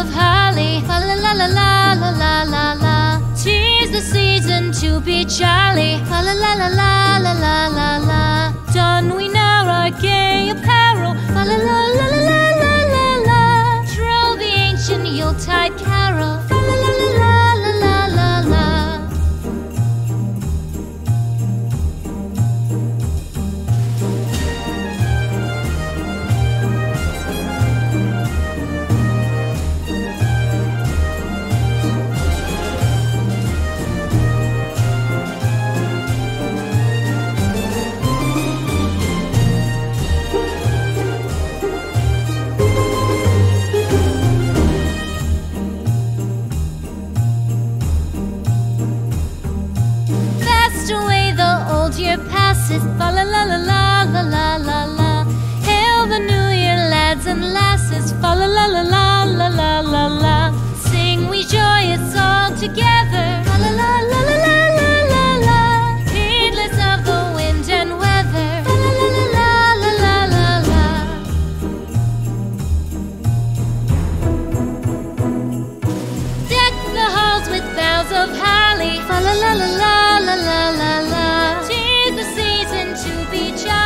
of holly, la la la la la la la la. 'Tis the season to be jolly, la la la la la la la la la. Don we now our gay apparel, la la la la la la la la. Troll the ancient Yuletide carol, la la la la la la la la. Year passes, la la la la la la la la. Hail the new year, lads and lasses, la la la la la la la la. Sing we joyous all together, la la la la la la la la. Heedless of the wind and weather, la la la la la la la. Deck the halls with boughs of holly, la la la la la la la la. Be jolly.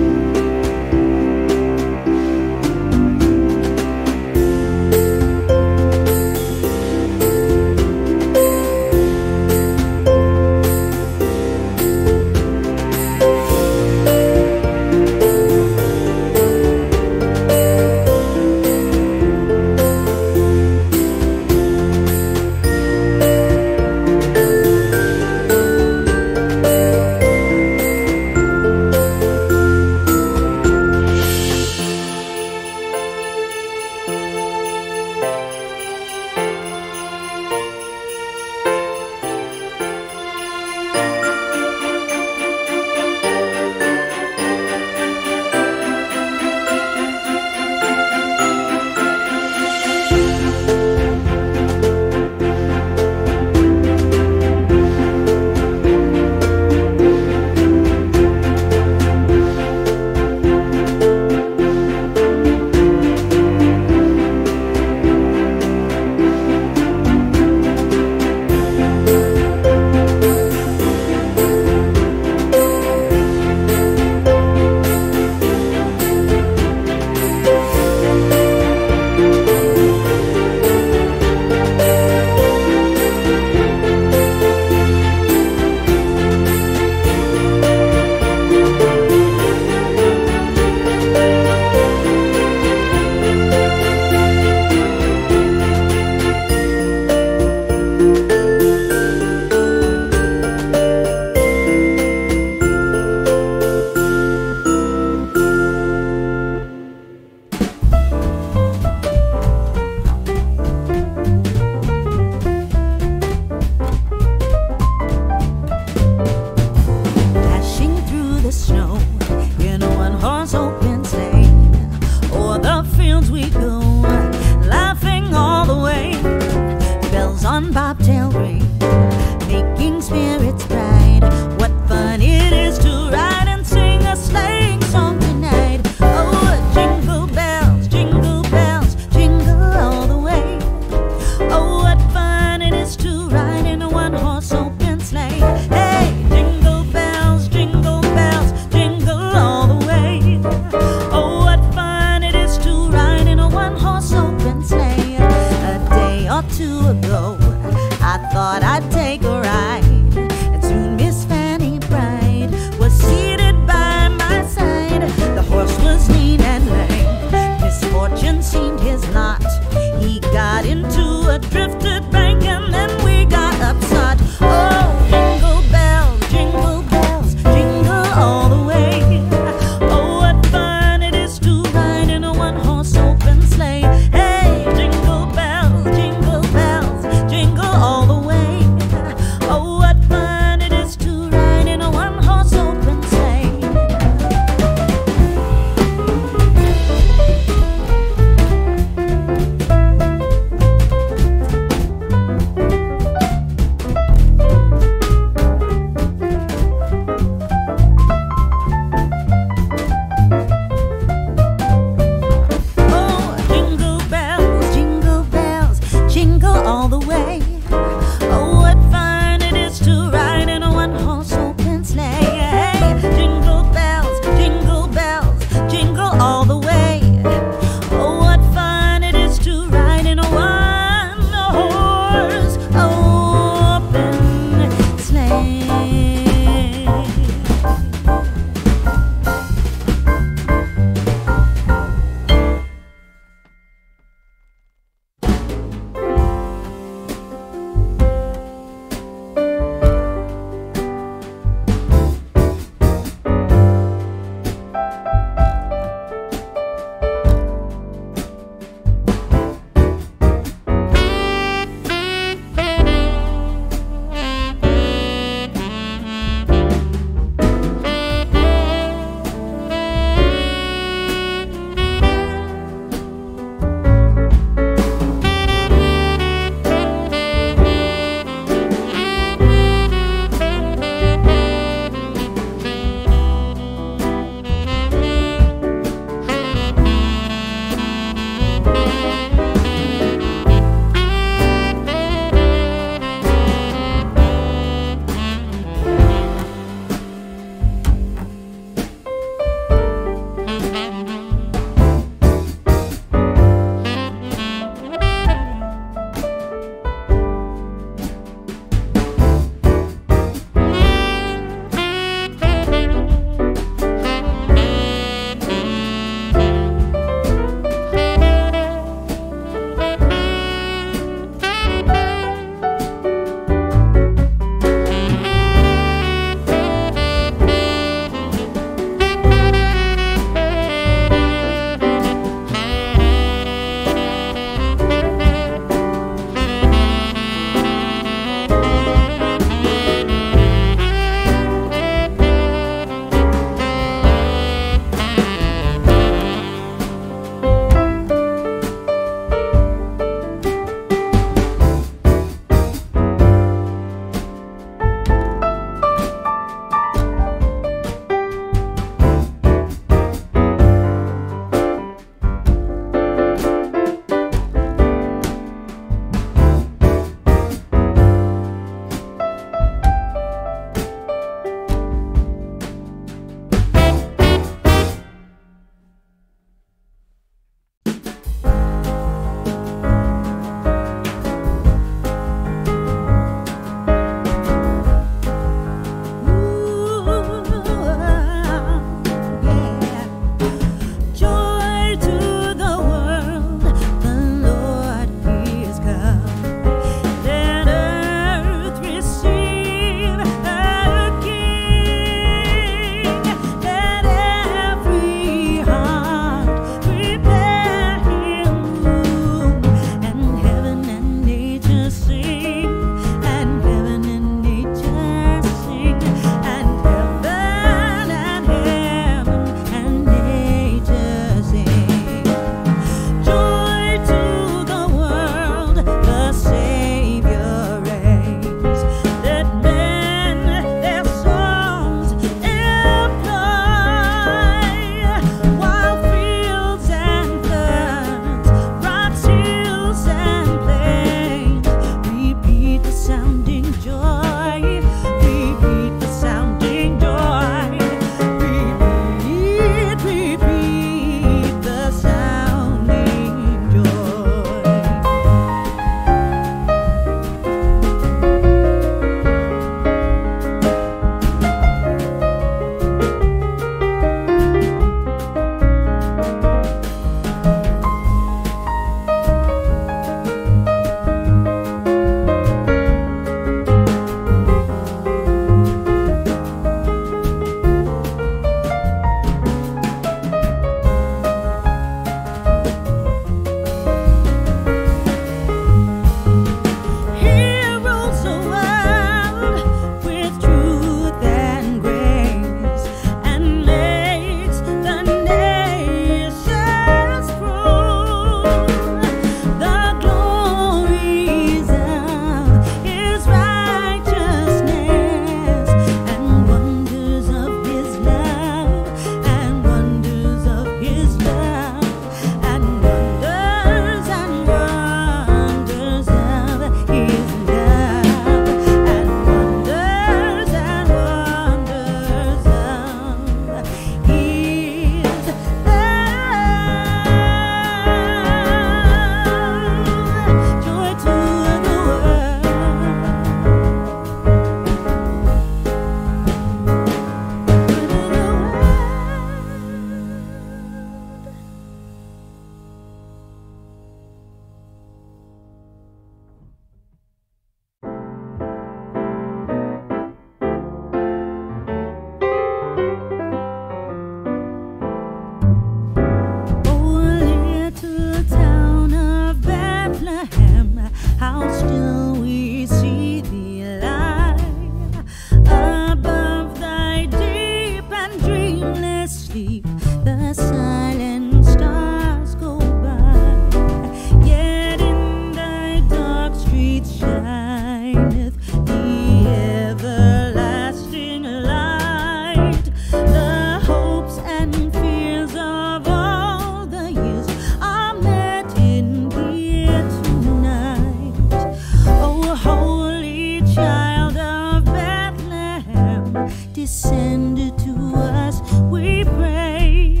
descended to us, we pray.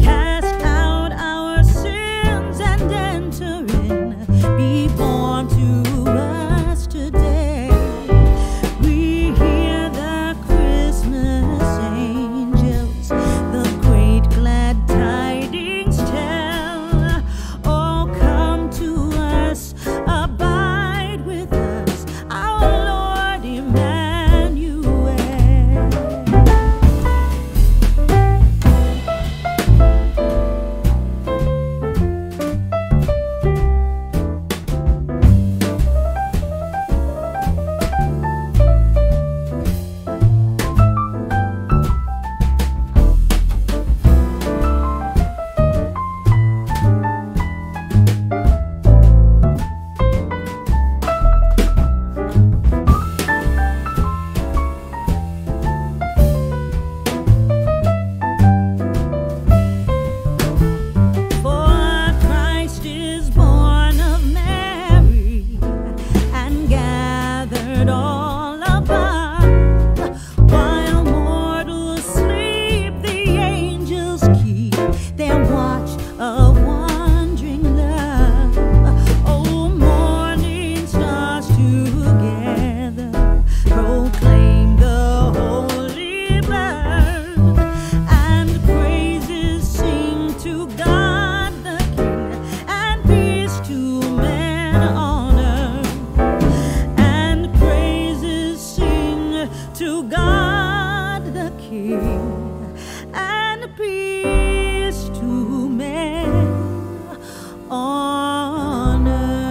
Cast out our sins and enter in. Be born to us today. We hear the Christmas angels, the great glad tidings tell. Oh, come to us, abide with us, our Lord. To God the King, and peace to men on earth.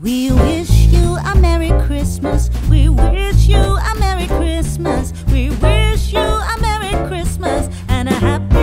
We wish you a Merry Christmas. We wish you a Merry Christmas. We wish you a Merry Christmas and a happy